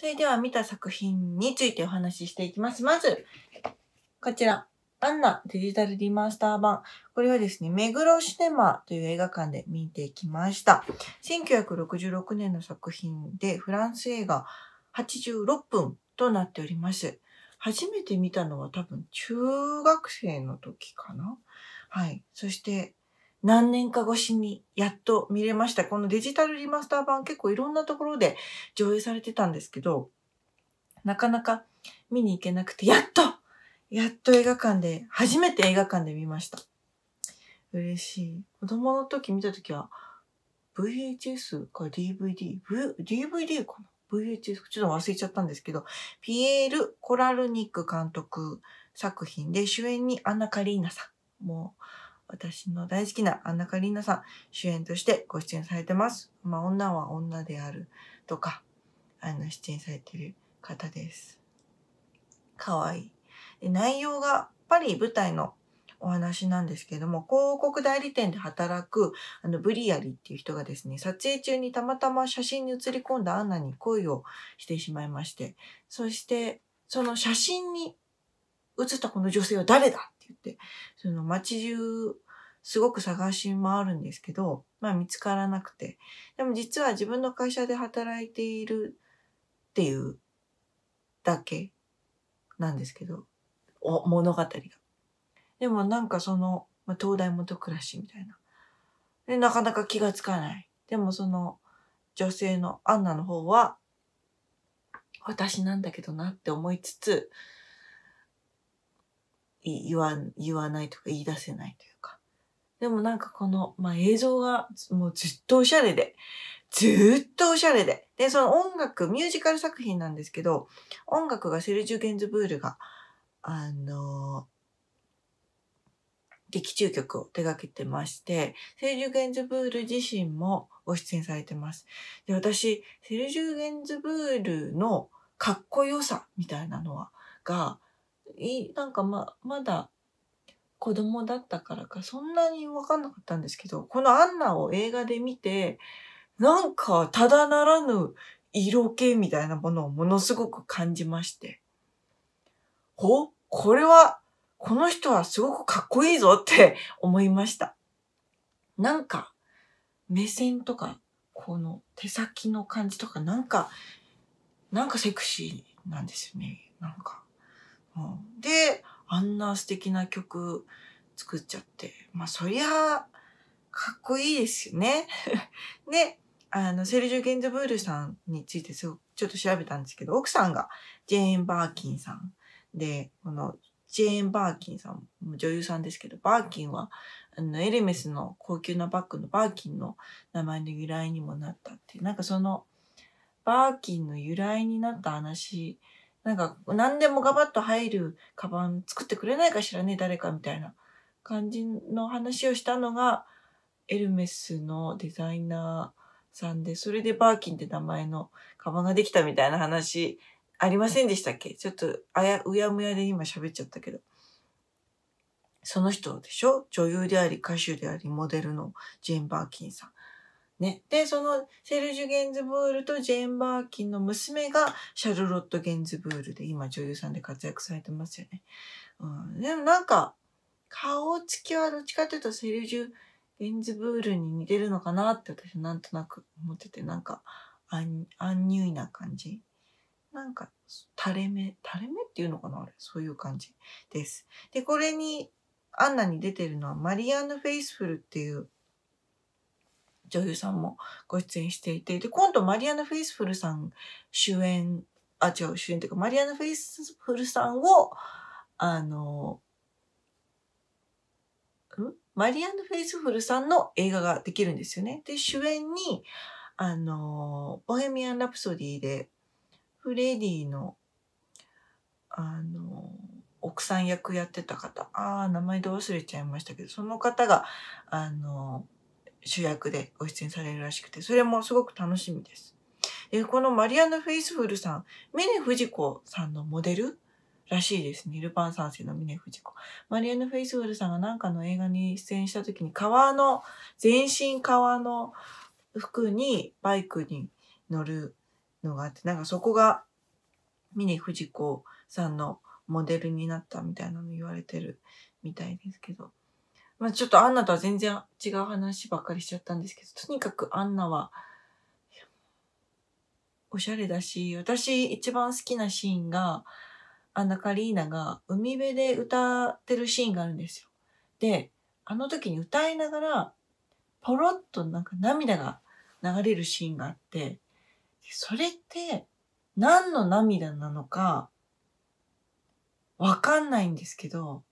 それでは見た作品についてお話ししていきます。まず、こちら。アンナデジタルリマスター版。これはですね、目黒シネマという映画館で見てきました。1966年の作品でフランス映画86分となっております。初めて見たのは多分中学生の時かな。はい。そして何年か越しにやっと見れました。このデジタルリマスター版結構いろんなところで上映されてたんですけど、なかなか見に行けなくて、やっと映画館で、初めて映画館で見ました。嬉しい。子供の時見た時は、VHS か DVD、DVD かな ?VHS、ちょっと忘れちゃったんですけど、ピエール・コラルニック監督作品で、主演にアンナ・カリーナさん。もう、私の大好きなアンナ・カリーナさん、主演としてご出演されてます。まあ、女は女であるとか、出演されてる方です。かわいい。内容がパリ舞台のお話なんですけれども、広告代理店で働くブリアリっていう人がですね、撮影中にたまたま写真に写り込んだアンナに恋をしてしまいまして、そしてその写真に写ったこの女性は誰だって言って、その街中すごく探し回るんですけど、まあ見つからなくて、でも実は自分の会社で働いているっていうだけなんですけど、物語が。でもなんかその、まあ、東大元暮らしみたいな。で、なかなか気がつかない。でもその女性のアンナの方は、私なんだけどなって思いつつ、言わないとか言い出せないというか。でもなんかこの、まあ、映像がもうずっとおしゃれで、で、その音楽、ミュージカル作品なんですけど、音楽がセルジュ・ゲンズブールが、劇中曲を手掛けてまして、セルジュ・ゲンズブール自身もご出演されてます。で、私、セルジュ・ゲンズブールのかっこよさみたいなのは、なんかまだ子供だったからか、そんなにわかんなかったんですけど、このアンナを映画で見て、なんかただならぬ色気みたいなものをものすごく感じまして。これは、この人はすごくかっこいいぞって思いました。なんか、目線とか、この手先の感じとか、なんかセクシーなんですよね。で、あんな素敵な曲作っちゃって、まあそりゃ、かっこいいですよね。で、セルジュ・ゲンズブールさんについてちょっと調べたんですけど、奥さんがジェーン・バーキンさん。で、このジェーン・バーキンさんも女優さんですけど、バーキンはエルメスの高級なバッグのバーキンの名前の由来にもなったっていう、なんかそのバーキンの由来になった話、なんか何でもガバッと入るカバン作ってくれないかしらね、誰かみたいな感じの話をしたのがエルメスのデザイナーさんで、それでバーキンって名前のカバンができたみたいな話、ありませんでしたっけ？ちょっとうやむやで今喋っちゃったけど。その人でしょ？女優であり、歌手であり、モデルのジェーン・バーキンさん。ね。で、そのセルジュ・ゲンズブールとジェーン・バーキンの娘がシャルロット・ゲンズブールで、今女優さんで活躍されてますよね。うん。でもなんか、顔つきはどっちかというとセルジュ・ゲンズブールに似てるのかなって私なんとなく思ってて、なんか、アンニュイな感じ。なんか、垂れ目っていうのかな、あれ。そういう感じです。で、これに、アンナに出てるのは、マリアンヌ・フェイスフルっていう女優さんもご出演していて、で、今度マリアンヌ・フェイスフルさん主演というか、マリアンヌ・フェイスフルさんを、マリアンヌ・フェイスフルさんの映画ができるんですよね。で、主演に、ボヘミアン・ラプソディで、フレディの、奥さん役やってた方、名前で忘れちゃいましたけど、その方が、主役でご出演されるらしくて、それもすごく楽しみです。で、このマリアンヌ・フェイスフルさん、峰不二子さんのモデルらしいですね。ルパン三世の峰不二子。マリアンヌ・フェイスフルさんがなんかの映画に出演した時に、全身革の服にバイクに乗るのがあって、なんかそこが峰不二子さんのモデルになったみたいなの言われてるみたいですけど。まあちょっとアンナとは全然違う話ばっかりしちゃったんですけど、とにかくアンナは、おしゃれだし、私一番好きなシーンが、アンナ・カリーナが海辺で歌ってるシーンがあるんですよ。で、あの時に歌いながら、ポロッとなんか涙が流れるシーンがあって、それって何の涙なのかわかんないんですけど、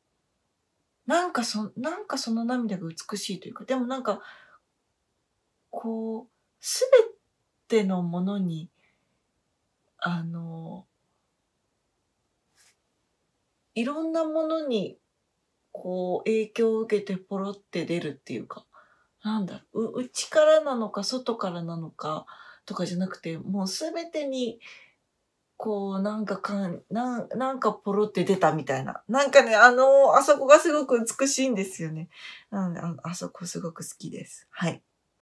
なんかその涙が美しいというか、でもなんか、こう、すべてのものに、いろんなものに、こう、影響を受けてポロって出るっていうか、なんだろう、内からなのか、外からなのか、とかじゃなくて、もうすべてに、こう、なんかポロって出たみたいな。なんかね、あそこがすごく美しいんですよね。なので、あそこすごく好きです。はい。